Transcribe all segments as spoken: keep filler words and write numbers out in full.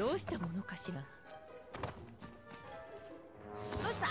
どうしたものかしら。どうした？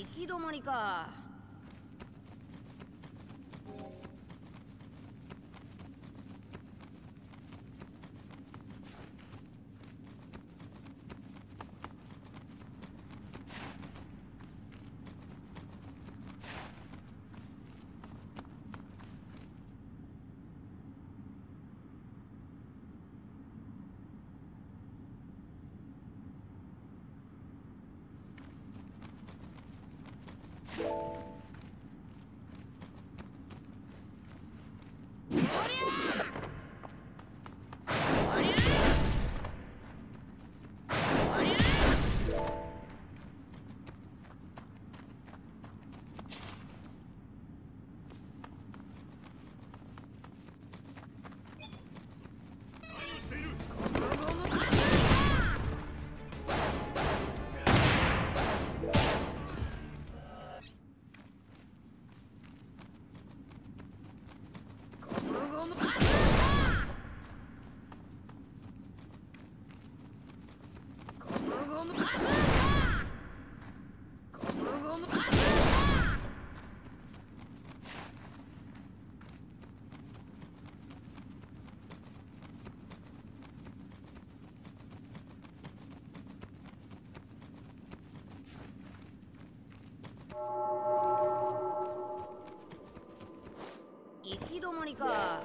行き止まりか。か。行き止まりか。 か。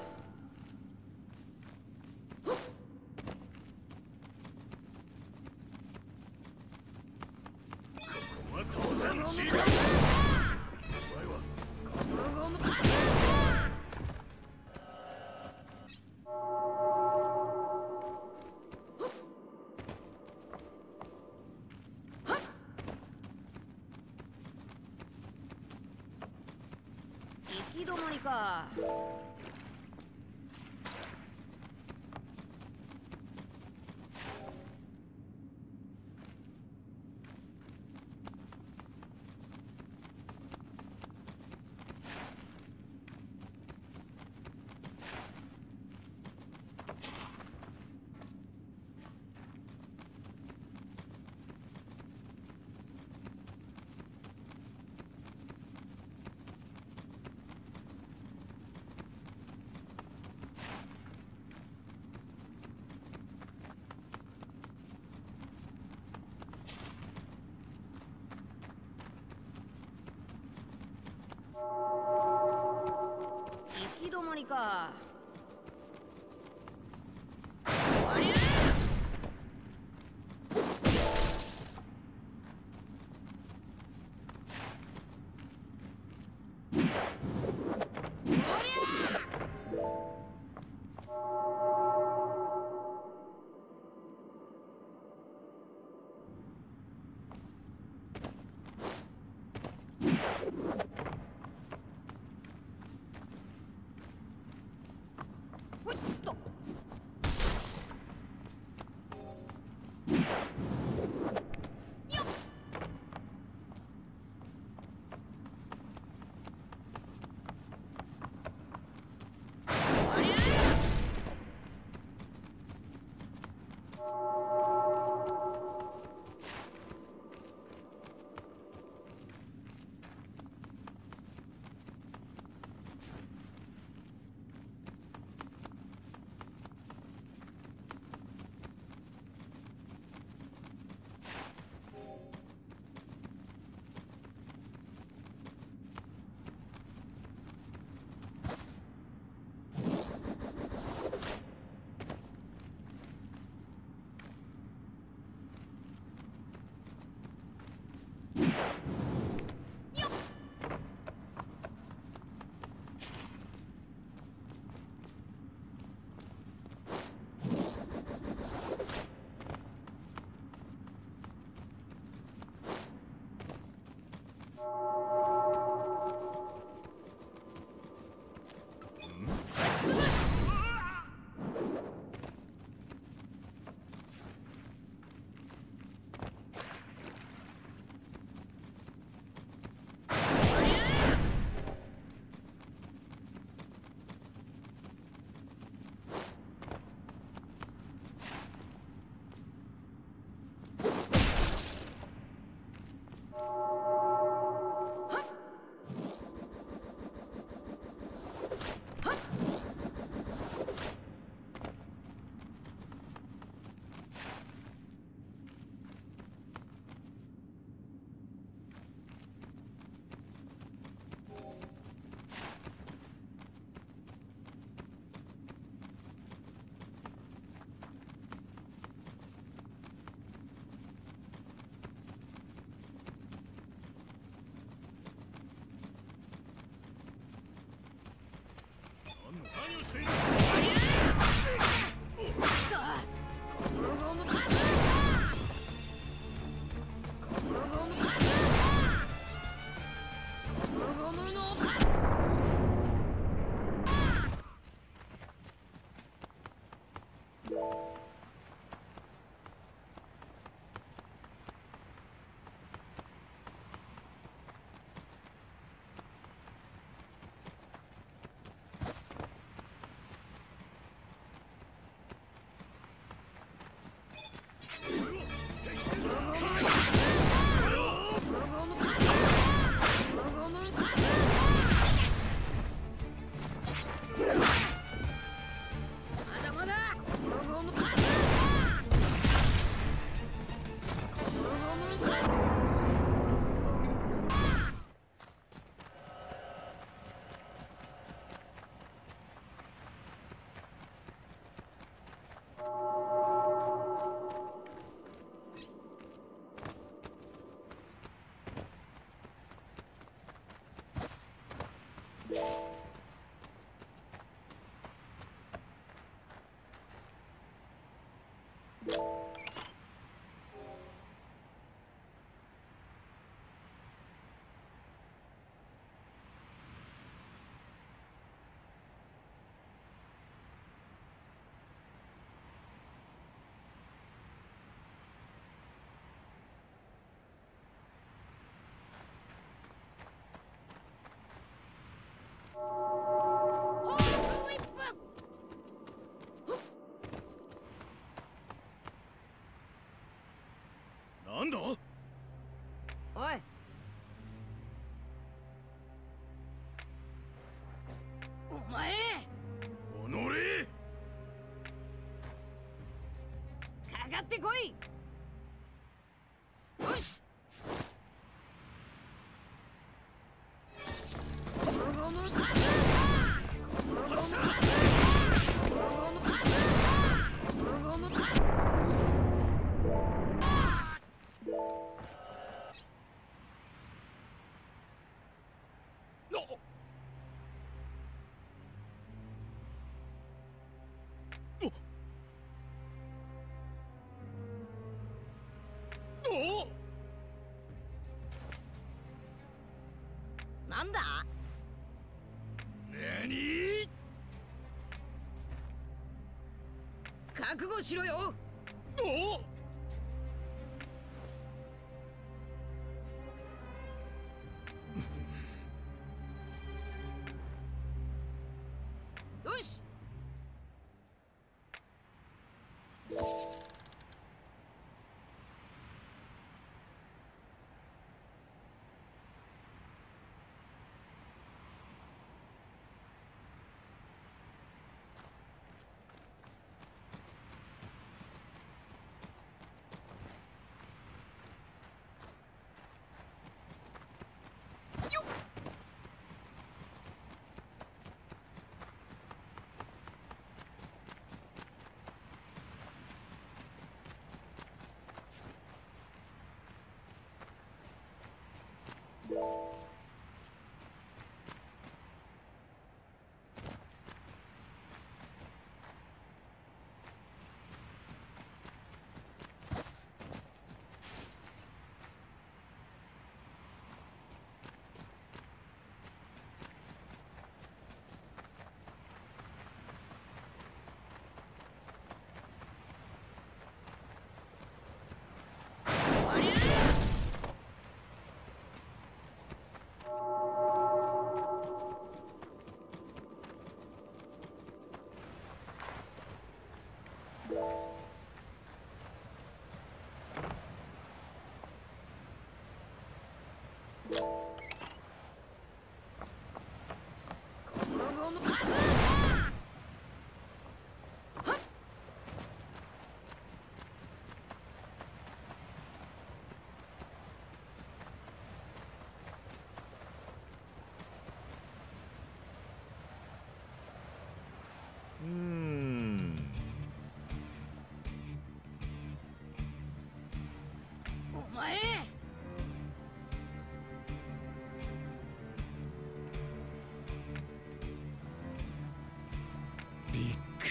なんだ？おい。お前。おのれ。かかってこい。よし。なんだ？なに？覚悟しろよ。おっ。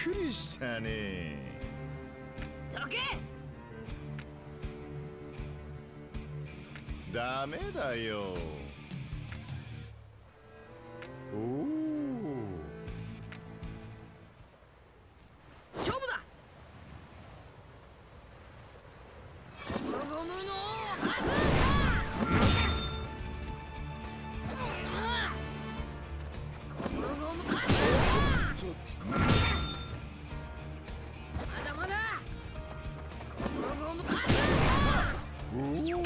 くりしたね。どけ。ダメだよ。おお。勝負だ。ゴムのハズーカー。ゴムのハズーカー。まだまだ。ゴムのハズーカー。おお。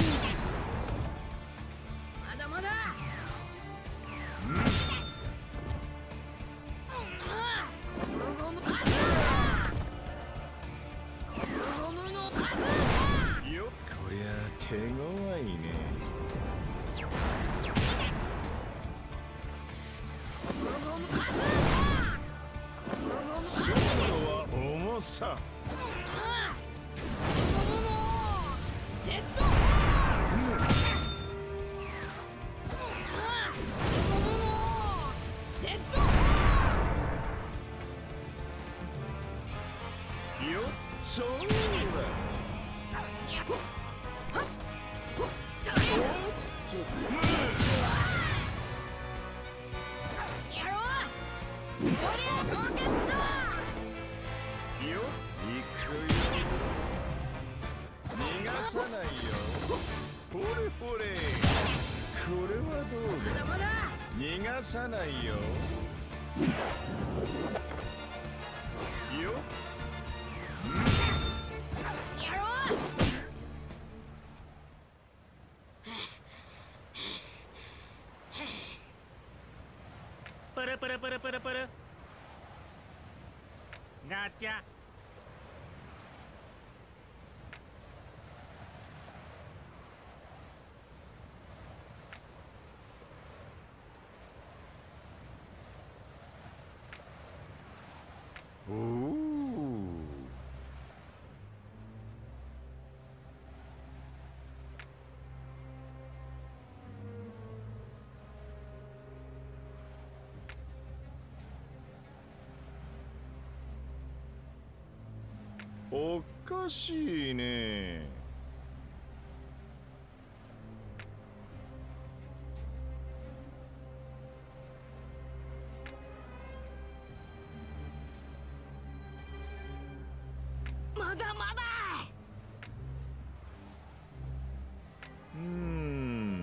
さないよ。いいよ。やろう。パラパラパラパラパラ。ガチャ。おかしいね。まだまだ。うん。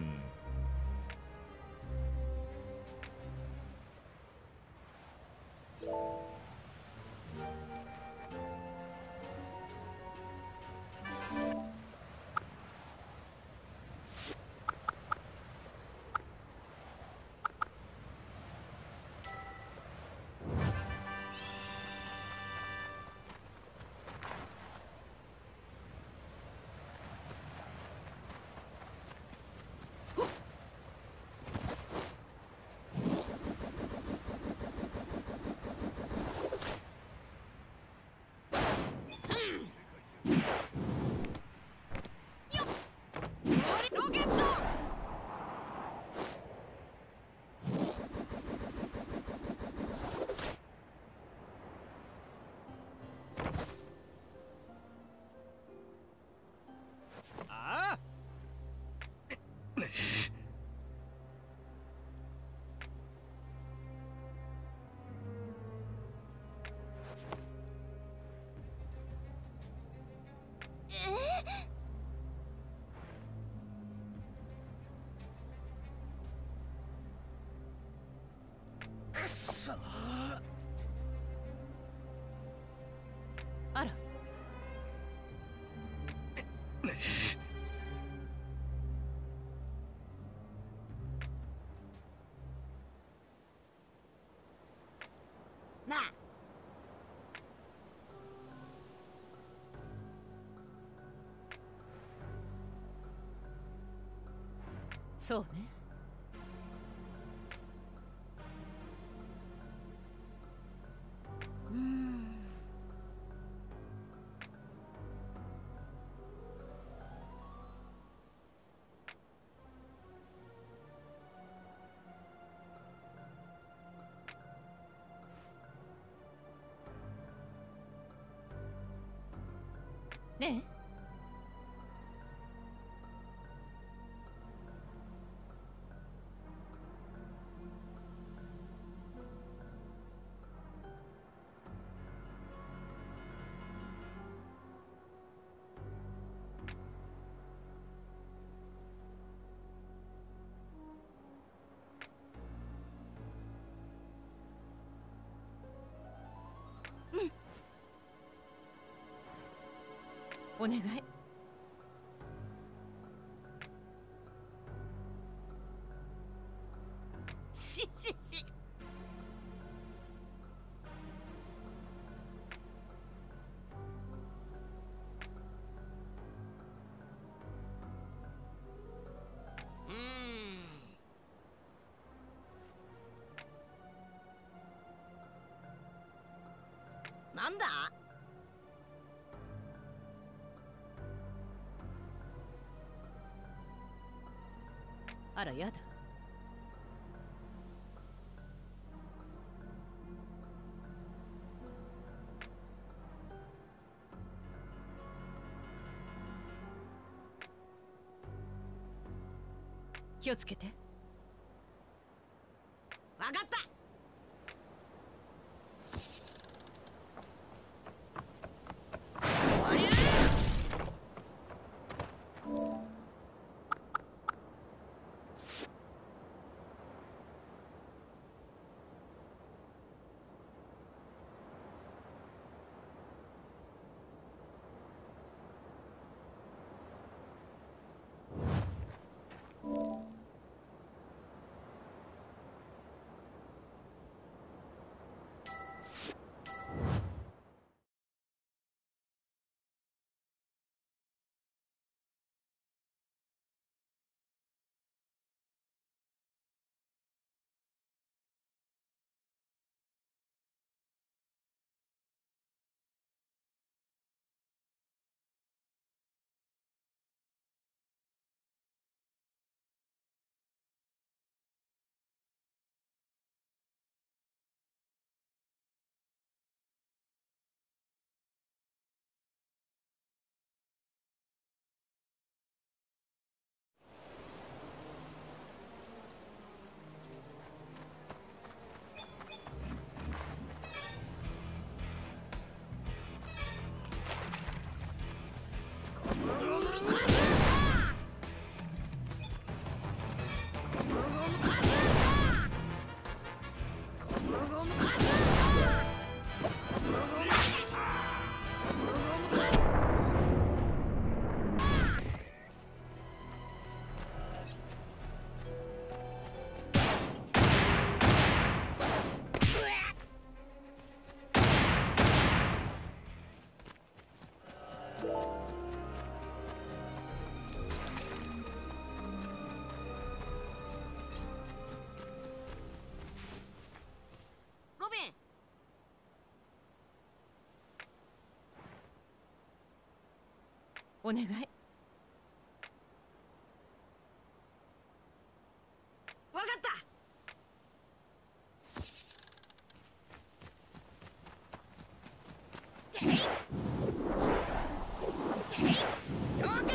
あら。なあ。そうね。 네.お願い。ししし。うん。なんだ？ あらやだ。気をつけて。わかった。 お願い。わかった。ていていよかった。よかった。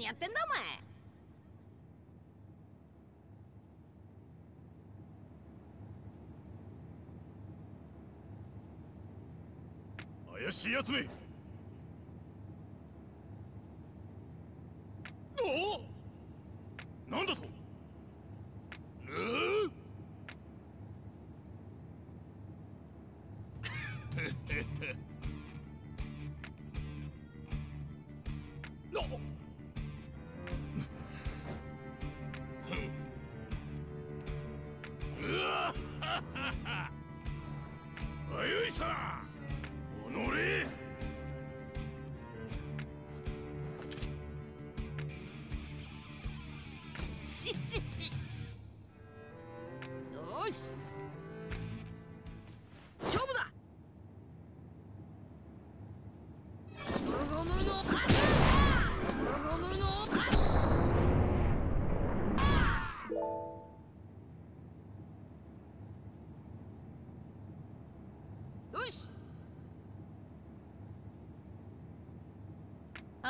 何やってんだお前。怪しいやつめ。おお、何だと。う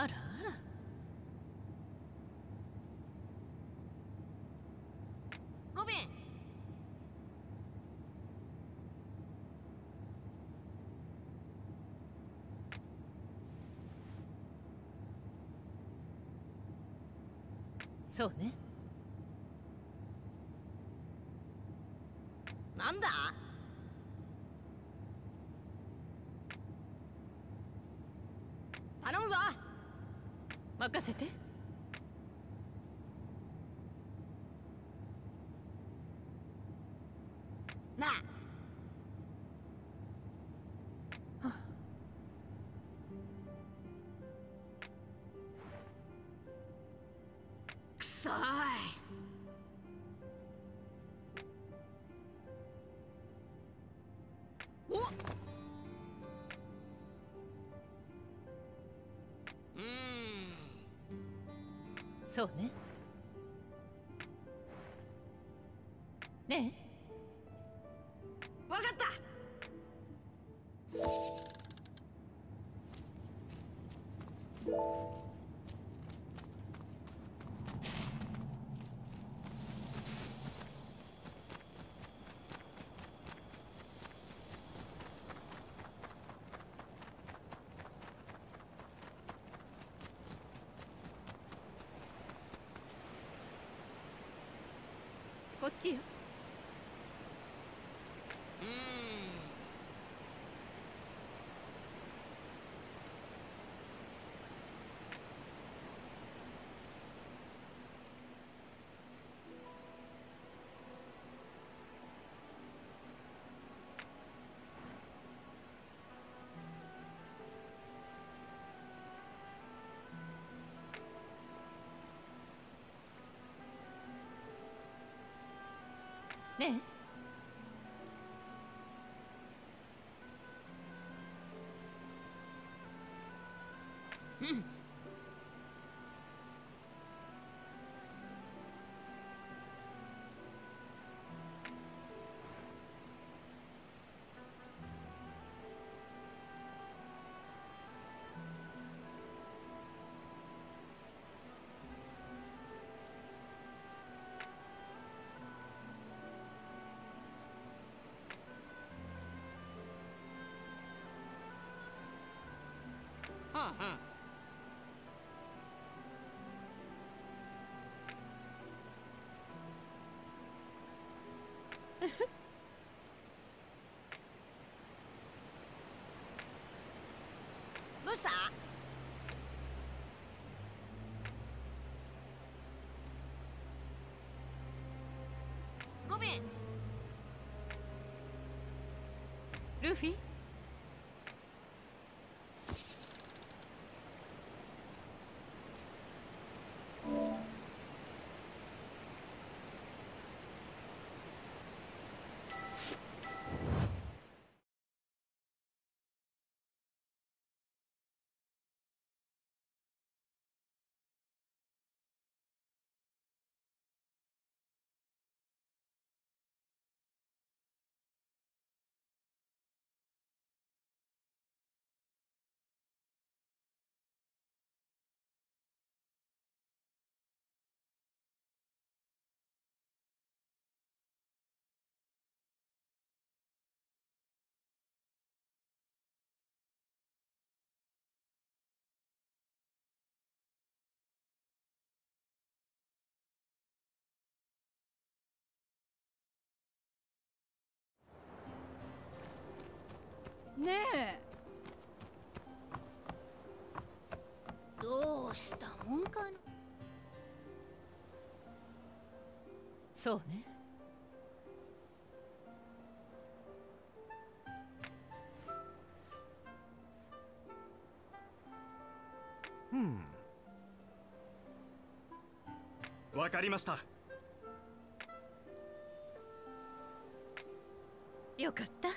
あらあら。ロビン。そうね。なんだ？頼むぞ。任せて。なあ。はあ、くそーい。おっ。そうね。ねえ。わかった。こっちよ。ねえ。うん。はあ。どうした？ロビン。ルフィ？ねえ、どうしたもんかな。そうね。うん、わかりました。よかった。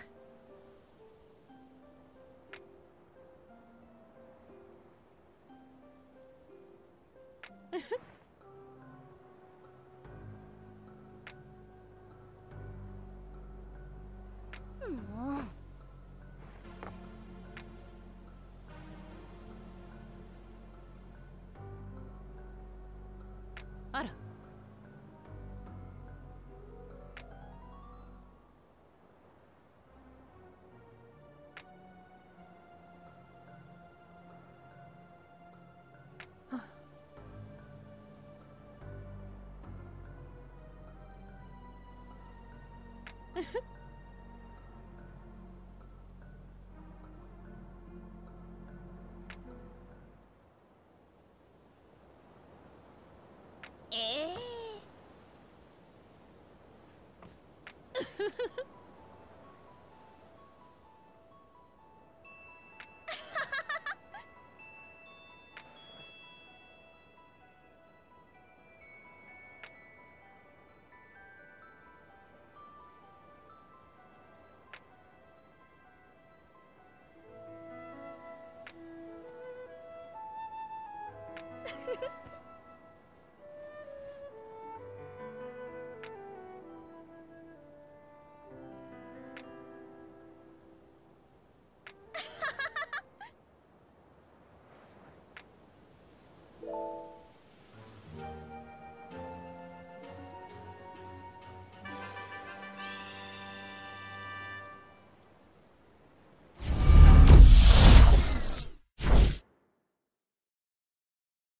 あら、ウフ。ええー。